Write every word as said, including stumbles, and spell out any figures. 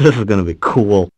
This is gonna be cool.